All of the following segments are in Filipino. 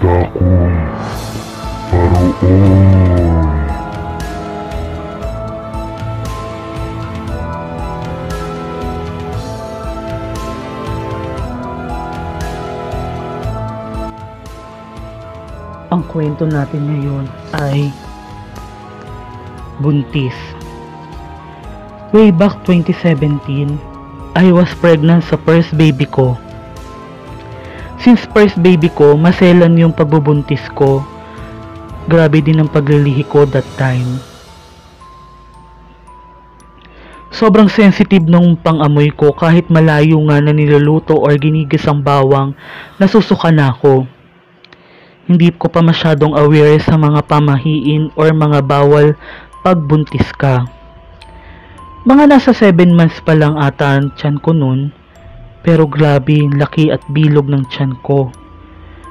akong paroon. Ang kwento natin ngayon ay buntis. Way back 2017, I was pregnant sa first baby ko. Since first baby ko, maselan yung pagbubuntis ko. Grabe din ang paglilihi ko that time. Sobrang sensitive nung pangamoy ko kahit malayo nga na niluluto or ginigis ang bawang, nasusuka na ako. Hindi ko pa masyadong aware sa mga pamahiin or mga bawal pagbuntis ka. Mga nasa 7 months pa lang ata ang tiyan ko nun, pero grabe laki at bilog ng tiyan ko.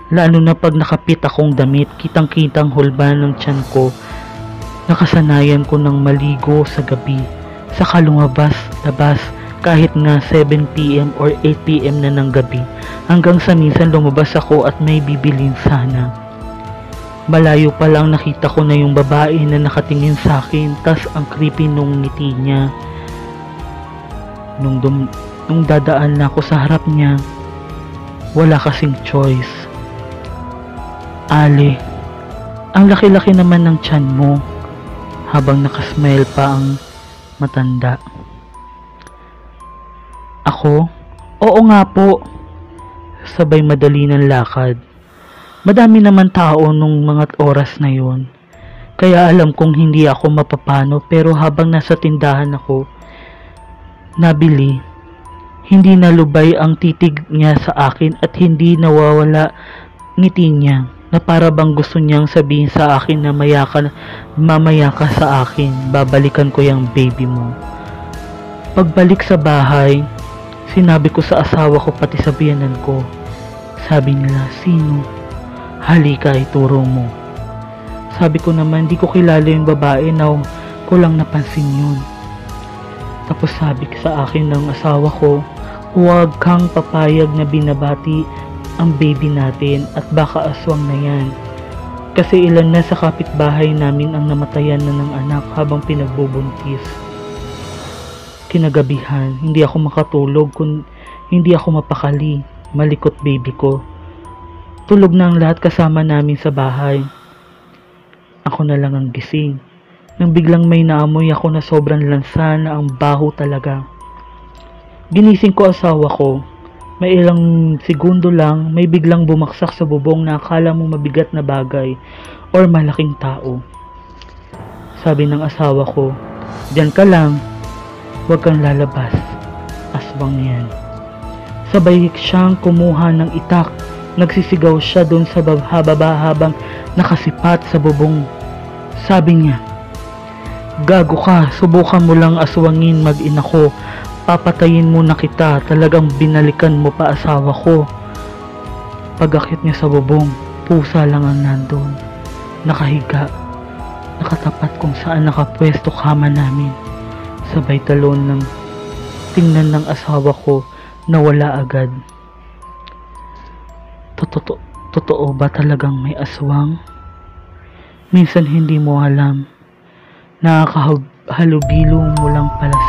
Lalo na pag nakapit akong damit, kitang-kitang hulba ng tiyan ko. Nakasanayan ko ng maligo sa gabi, saka lumabas-labas kahit nga 7 PM or 8 PM na ng gabi, hanggang sa minsan lumabas ako at may bibilin sana. Malayo pa lang nakita ko na yung babae na nakatingin sa akin, tas ang creepy nung ngiti niya. Nung dadaan na ako sa harap niya, wala kasing choice. Ali, ang laki-laki naman ng tiyan mo, habang nakasmile pa ang matanda. Ako? Oo nga po. Sabay madali ng lakad. Madami naman tao nung mga oras na yon. Kaya alam kong hindi ako mapapano, pero habang nasa tindahan ako nabili, hindi nalubay ang titig niya sa akin at hindi nawawala ngiti niya na para bang gusto niyang sabihin sa akin na mamaya ka sa akin, babalikan ko yung baby mo. Pagbalik sa bahay, sinabi ko sa asawa ko pati sa biyanan ko. Sabi nila, sino? Halika, ituro mo. Sabi ko naman, di ko kilala yung babae na ko lang napansin yun. Tapos sabi sa akin ng asawa ko, huwag kang papayag na binabati ang baby natin at baka aswang na yan. Kasi ilan na sa kapitbahay namin ang namatayan na ng anak habang pinagbubuntis. Kinagabihan, hindi ako makatulog kung hindi ako mapakali. Malikot baby ko. Tulog na ang lahat kasama namin sa bahay. Ako na lang ang gising. Nang biglang may naamoy ako na sobrang lansa na ang baho talaga. Ginising ko asawa ko. May ilang segundo lang, may biglang bumaksak sa bubong na akala mo mabigat na bagay or malaking tao. Sabi ng asawa ko, diyan ka lang. Huwag kang lalabas. Aswang yan. Sabay siyang kumuha ng itak. Nagsisigaw siya doon sa baba habang nakasipat sa bubong. Sabi niya, gago ka. Subukan mo lang aswangin mag-ina ko. Papatayin mo na kita. Talagang binalikan mo pa asawa ko. Pag-akit niya sa bubong, pusa lang ang nandun. Nakahiga. Nakatapat kung saan nakapwesto kama namin. Sabay talon ng tingnan ng asawa ko na wala agad. Totoo ba talagang may aswang? Minsan hindi mo alam. Nakakahalubilo mo lang pala